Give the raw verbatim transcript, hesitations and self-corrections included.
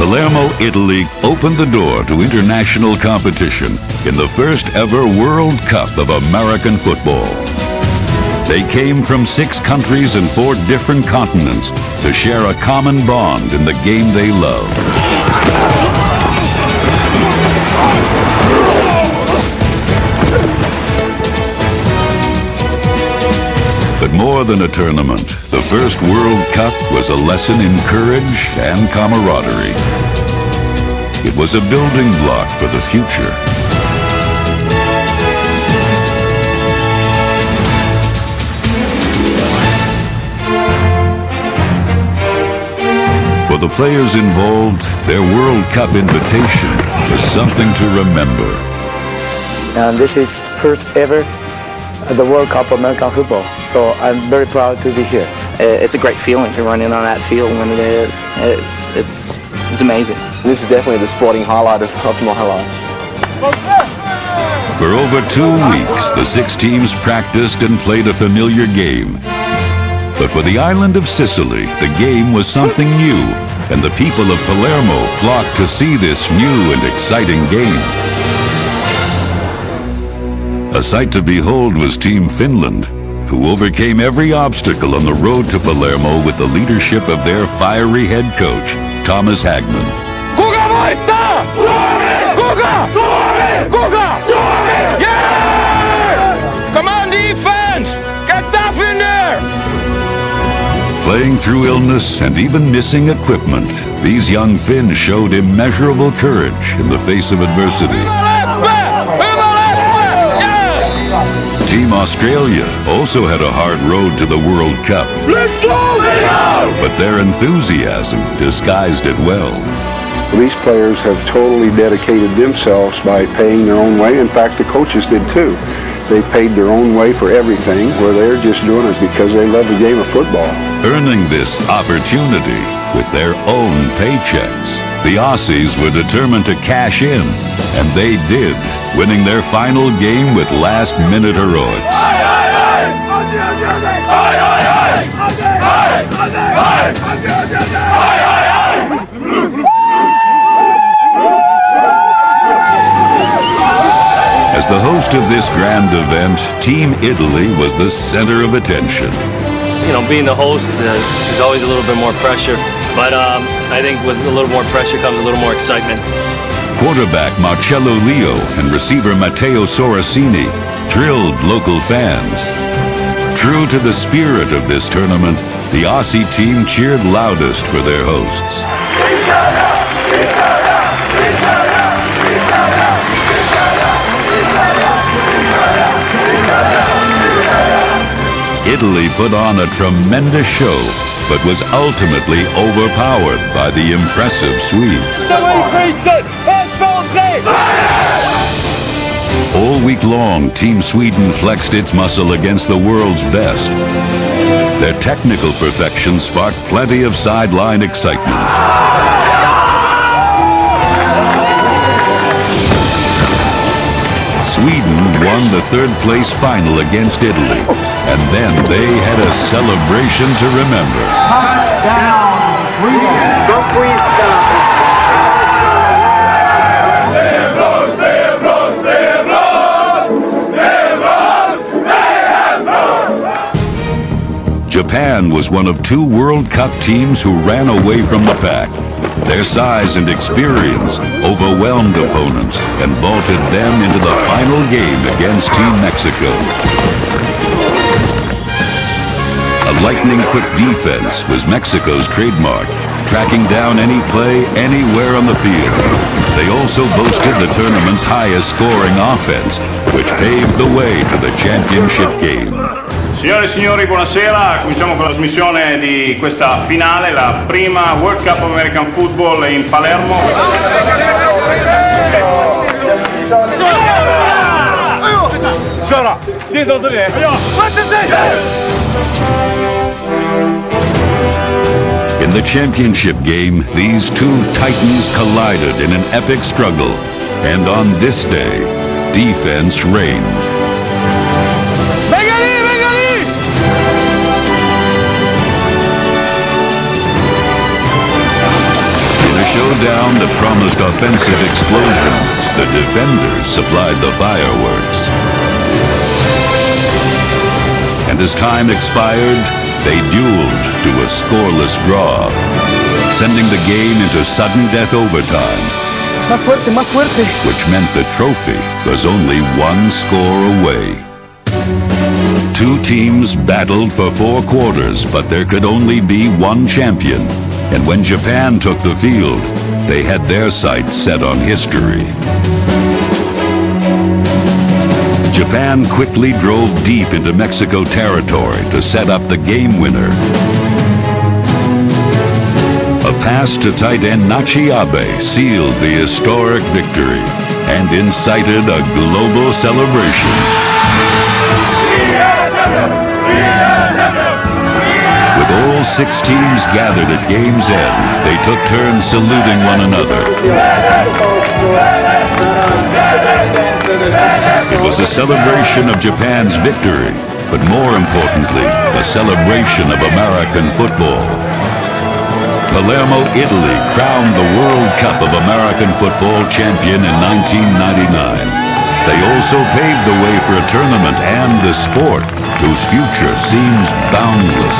Palermo, Italy opened the door to international competition in the first ever World Cup of American football. They came from six countries and four different continents to share a common bond in the game they love. More than a tournament, the first World Cup was a lesson in courage and camaraderie. It was a building block for the future. For the players involved, their World Cup invitation was something to remember. And this is first ever the World Cup of American Football, so I'm very proud to be here. It's a great feeling to run in on that field when it is. It's, it's, it's amazing. This is definitely the sporting highlight of, of my life. For over two weeks, the six teams practiced and played a familiar game. But for the island of Sicily, the game was something new, and the people of Palermo flocked to see this new and exciting game. A sight to behold was Team Finland, who overcame every obstacle on the road to Palermo with the leadership of their fiery head coach, Thomas Hagman. Kuka voittaa? Suomi! Kuka? Suomi! Kuka? Suomi! Yeah! Come on, defense! Get tough in there! Playing through illness and even missing equipment, these young Finns showed immeasurable courage in the face of adversity. Team Australia also had a hard road to the World Cup. Let's go, Leo! But their enthusiasm disguised it well. These players have totally dedicated themselves by paying their own way. In fact, the coaches did too. They paid their own way for everything, where they're just doing it because they love the game of football. Earning this opportunity with their own paychecks, the Aussies were determined to cash in, and they did, winning their final game with last-minute heroics. As the host of this grand event, Team Italy was the center of attention. You know, being the host, uh, there's always a little bit more pressure. But um, I think with a little more pressure comes a little more excitement. Quarterback Marcello Leo and receiver Matteo Sorosini thrilled local fans. True to the spirit of this tournament, the Aussie team cheered loudest for their hosts. Italy put on a tremendous show, but was ultimately overpowered by the impressive Swedes. All week long, Team Sweden flexed its muscle against the world's best. Their technical perfection sparked plenty of sideline excitement. Sweden won the third-place final against Italy, and then they had a celebration to remember. Japan was one of two World Cup teams who ran away from the pack. Their size and experience overwhelmed opponents and vaulted them into the final game against Team Mexico. A lightning-quick defense was Mexico's trademark, tracking down any play anywhere on the field. They also boasted the tournament's highest scoring offense, which paved the way to the championship game. Signore e signori, buonasera. Cominciamo con la trasmissione di questa finale, la prima World Cup of American Football in Palermo. In the championship game, these two titans collided in an epic struggle, and on this day, defense reigned. Show slow down the promised offensive explosion, the defenders supplied the fireworks. And as time expired, they dueled to a scoreless draw, sending the game into sudden death overtime. Más fuerte, más fuerte. Which meant the trophy was only one score away. Two teams battled for four quarters, but there could only be one champion. And when Japan took the field, they had their sights set on history. Japan quickly drove deep into Mexico territory to set up the game winner. A pass to tight end Nachi Abe sealed the historic victory and incited a global celebration. With all six teams gathered at game's end, they took turns saluting one another. It was a celebration of Japan's victory, but more importantly, a celebration of American football. Palermo, Italy, crowned the World Cup of American Football champion in nineteen ninety-nine. They also paved the way for a tournament and a sport whose future seems boundless.